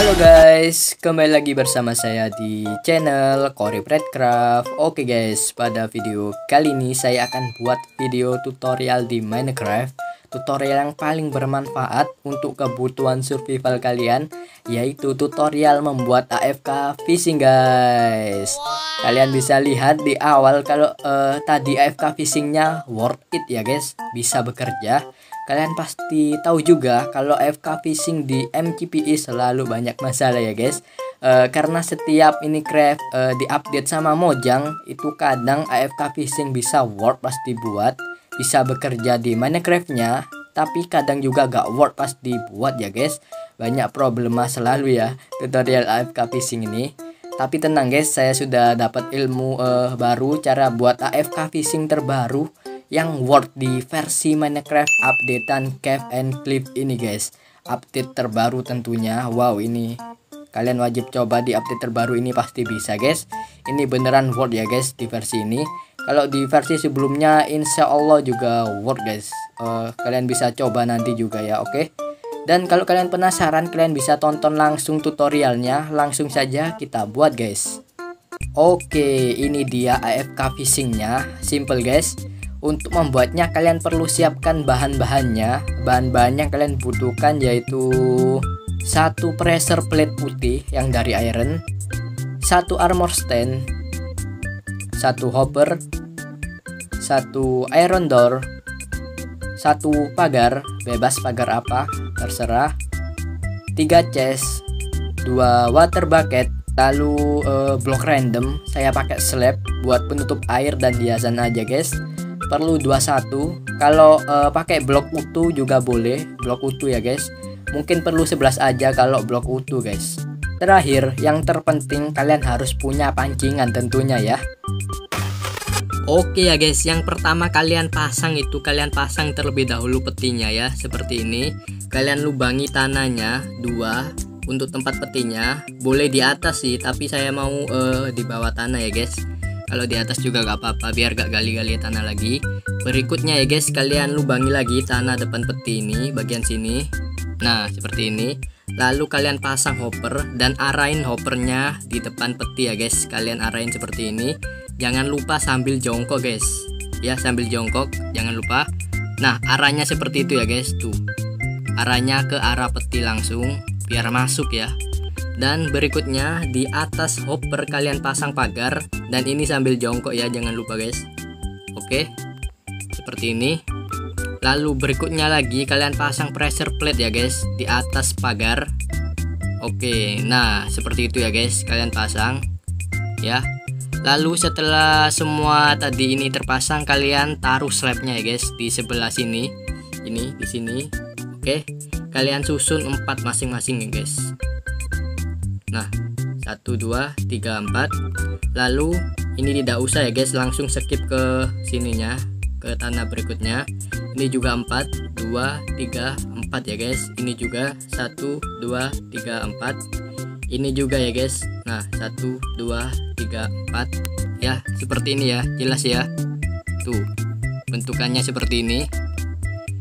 Halo guys, kembali lagi bersama saya di channel Qorib Redkraft. Oke guys, pada video kali ini saya akan buat video tutorial di Minecraft. Tutorial yang paling bermanfaat untuk kebutuhan survival kalian, yaitu tutorial membuat AFK fishing guys. Kalian bisa lihat di awal kalau tadi AFK fishingnya worth it ya guys, bisa bekerja. Kalian pasti tahu juga kalau AFK fishing di MCPE selalu banyak masalah ya guys, karena setiap Minecraft diupdate sama Mojang itu kadang AFK fishing bisa worth, pasti buat bisa bekerja di Minecraftnya, tapi kadang juga gak worth pasti buat ya guys. Banyak problema selalu ya tutorial AFK fishing ini. Tapi tenang guys, saya sudah dapat ilmu baru cara buat AFK fishing terbaru yang worth di versi Minecraft updatean Cave and Cliff ini guys. Update terbaru tentunya. Wow, ini kalian wajib coba di update terbaru ini, pasti bisa guys. Ini beneran worth ya guys di versi ini. Kalau di versi sebelumnya insya Allah juga worth guys. Kalian bisa coba nanti juga ya, oke. Dan kalau kalian penasaran, kalian bisa tonton langsung tutorialnya. Langsung saja kita buat guys. Oke, ini dia AFK fishingnya. Simple guys. Untuk membuatnya kalian perlu siapkan bahan-bahannya. Bahan-bahan yang kalian butuhkan yaitu satu pressure plate putih yang dari iron, satu armor stand, satu hopper, satu iron door, satu pagar, bebas pagar apa terserah, 3 chest, 2 water bucket, lalu blok random. Saya pakai slab buat penutup air dan hiasan aja guys. Perlu 21. Kalau pakai blok utuh juga boleh, blok utuh ya guys. Mungkin perlu 11 aja kalau blok utuh guys. Terakhir, yang terpenting kalian harus punya pancingan tentunya ya. Oke ya guys, yang pertama kalian pasang itu kalian pasang terlebih dahulu petinya ya, seperti ini. Kalian lubangi tanahnya 2 untuk tempat petinya. Boleh di atas sih, tapi saya mau di bawah tanah ya guys. Kalau di atas juga gak apa-apa, biar gak gali-gali tanah lagi. Berikutnya ya guys, kalian lubangi lagi tanah depan peti ini, bagian sini. Nah, seperti ini. Lalu kalian pasang hopper dan arahin hoppernya di depan peti ya guys. Kalian arahin seperti ini. Jangan lupa sambil jongkok guys. Ya, sambil jongkok, jangan lupa. Nah, arahnya seperti itu ya guys. Tuh, arahnya ke arah peti langsung, biar masuk ya. Dan berikutnya di atas hopper kalian pasang pagar, dan ini sambil jongkok ya, jangan lupa guys. Oke, seperti ini. Lalu berikutnya lagi kalian pasang pressure plate ya guys di atas pagar. Oke, nah seperti itu ya guys, kalian pasang ya. Lalu setelah semua tadi ini terpasang, kalian taruh slabnya ya guys di sebelah sini, ini di sini. Oke, kalian susun 4 masing-masing ya guys. Nah, 1, 2, 3, 4. Lalu ini tidak usah ya guys, langsung skip ke sininya, ke tanah berikutnya. Ini juga 4, 2, 3, 4 ya guys. Ini juga 1, 2, 3, 4. Ini juga ya guys. Nah, 1, 2, 3, 4. Ya, seperti ini ya, jelas ya. Tuh, bentukannya seperti ini.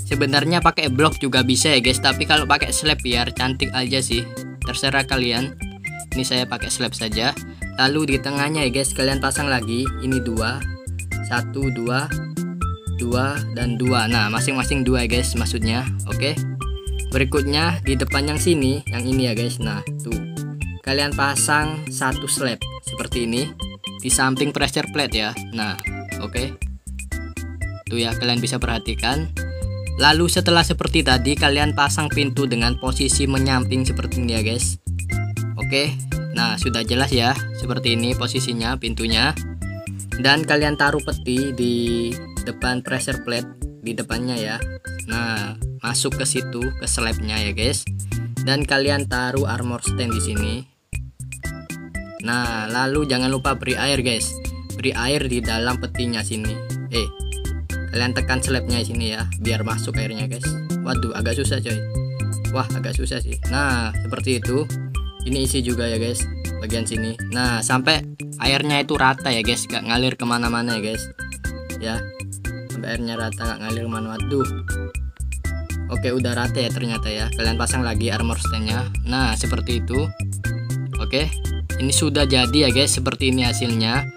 Sebenarnya pakai blok juga bisa ya guys, tapi kalau pakai slab biar cantik aja sih, terserah kalian. Ini saya pakai slab saja. Lalu di tengahnya ya guys, kalian pasang lagi. Ini 2, 1, 2, 2, dan 2. Nah, masing-masing 2 ya guys maksudnya. Oke. Berikutnya di depan yang sini, yang ini ya guys. Nah, tuh. Kalian pasang 1 slab seperti ini di samping pressure plate ya. Nah, oke. Tuh ya, kalian bisa perhatikan. Lalu setelah seperti tadi, kalian pasang pintu dengan posisi menyamping seperti ini ya guys. Oke, nah sudah jelas ya, seperti ini posisinya pintunya. Dan kalian taruh peti di depan pressure plate di depannya ya. Nah, masuk ke situ, ke slabnya ya guys. Dan kalian taruh armor stand di sini. Nah, lalu jangan lupa beri air guys. Beri air di dalam petinya sini. Kalian tekan slabnya sini ya, biar masuk airnya guys. Waduh, agak susah coy. Wah, agak susah sih. Nah, seperti itu. Ini isi juga ya guys, bagian sini. Nah, sampai airnya itu rata ya guys, gak ngalir kemana-mana ya guys. Ya, sampai airnya rata, gak ngalir kemana-mana. Aduh. Oke, Oke, udah rata ya ternyata ya. Kalian pasang lagi armor standnya. Nah, seperti itu. Oke, ini sudah jadi ya guys. Seperti ini hasilnya.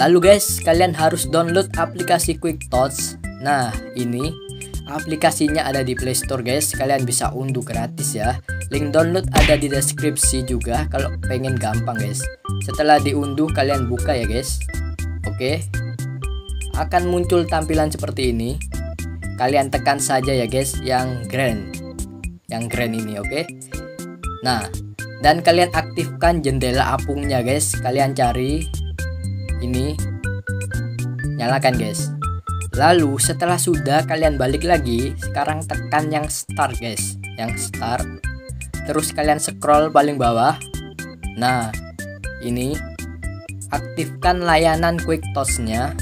Lalu guys, kalian harus download aplikasi Quick Touch. Nah, ini aplikasinya ada di Play Store guys. Kalian bisa unduh gratis ya. Link download ada di deskripsi juga kalau pengen gampang guys. Setelah diunduh kalian buka ya guys. Oke. Akan muncul tampilan seperti ini. Kalian tekan saja ya guys yang grand ini. Oke. Nah, dan kalian aktifkan jendela apungnya guys. Kalian cari ini, nyalakan guys. Lalu setelah sudah kalian balik lagi. Sekarang tekan yang start guys, yang start. Terus kalian scroll paling bawah. Nah, ini aktifkan layanan Quick Touch-nya.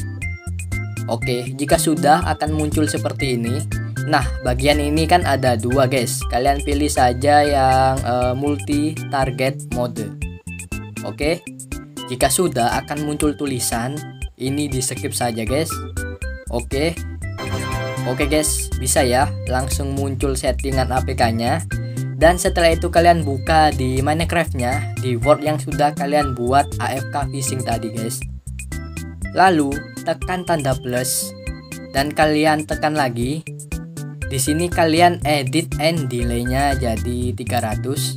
Oke, jika sudah akan muncul seperti ini. Nah, bagian ini kan ada dua guys. Kalian pilih saja yang multi target mode. Oke. Jika sudah akan muncul tulisan, ini di skip saja guys. Oke. Oke guys, bisa ya. Langsung muncul settingan APK-nya. Dan setelah itu kalian buka di Minecraft-nya, di world yang sudah kalian buat AFK fishing tadi guys. Lalu tekan tanda plus dan kalian tekan lagi. Di sini kalian edit and delay-nya jadi 300.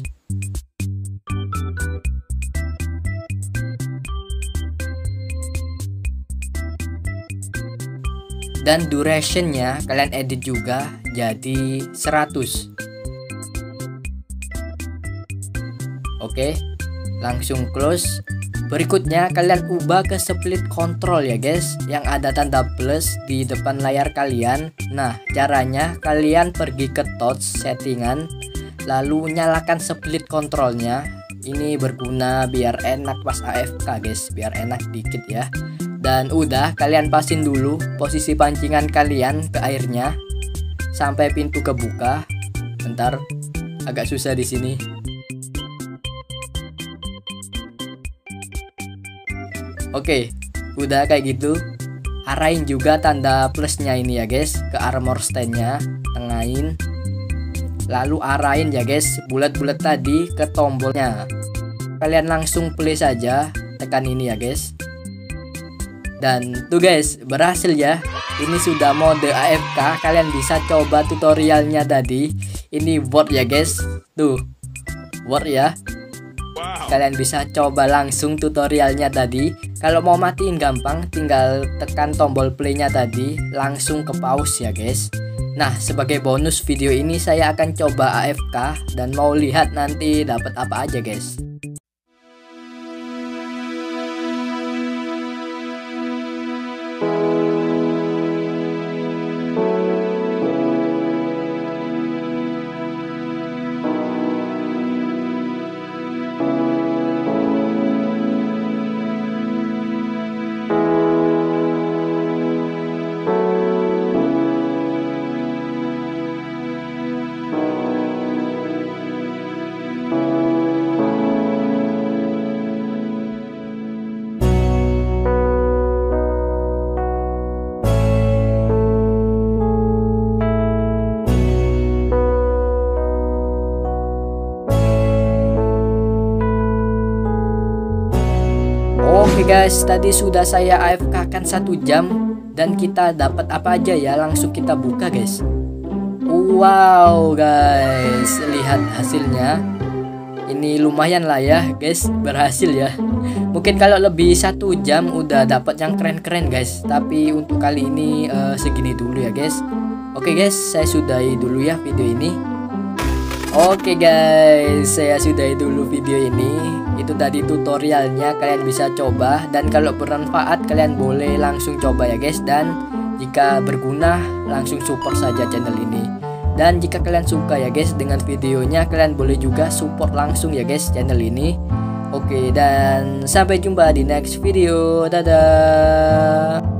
Dan duration-nya kalian edit juga jadi 100. Oke, langsung close. Berikutnya kalian ubah ke split control ya guys, yang ada tanda plus di depan layar kalian. Nah, caranya kalian pergi ke touch settingan, lalu nyalakan split controlnya. Ini berguna biar enak pas AFK guys, biar enak dikit ya. Dan udah, kalian pasin dulu posisi pancingan kalian ke airnya sampai pintu kebuka. Bentar, agak susah di sini. Oke, udah kayak gitu. Arahin juga tanda plusnya ini ya guys ke armor standnya, tengahin. Lalu arahin ya guys bulat-bulat tadi ke tombolnya. Kalian langsung play saja, tekan ini ya guys. Dan tuh guys, berhasil ya. Ini sudah mode AFK. Kalian bisa coba tutorialnya tadi. Ini word ya guys. Tuh, word ya. Kalian bisa coba langsung tutorialnya tadi. Kalau mau matiin gampang, tinggal tekan tombol play-nya tadi, langsung ke pause ya guys. Nah, sebagai bonus video ini saya akan coba AFK dan mau lihat nanti dapat apa aja guys. Oke guys, tadi sudah saya AFK-kan 1 jam. Dan kita dapat apa aja ya, langsung kita buka guys. Wow guys, lihat hasilnya. Ini lumayan lah ya guys, berhasil ya. Mungkin kalau lebih 1 jam udah dapat yang keren-keren guys. Tapi untuk kali ini segini dulu ya guys. Oke guys, saya sudahi dulu ya video ini. Oke guys, saya sudahi dulu video ini. Itu tadi tutorialnya, kalian bisa coba. Dan kalau bermanfaat kalian boleh langsung coba ya guys. Dan jika berguna langsung support saja channel ini. Dan jika kalian suka ya guys dengan videonya, kalian boleh juga support langsung ya guys channel ini. Oke, dan sampai jumpa di next video. Dadah.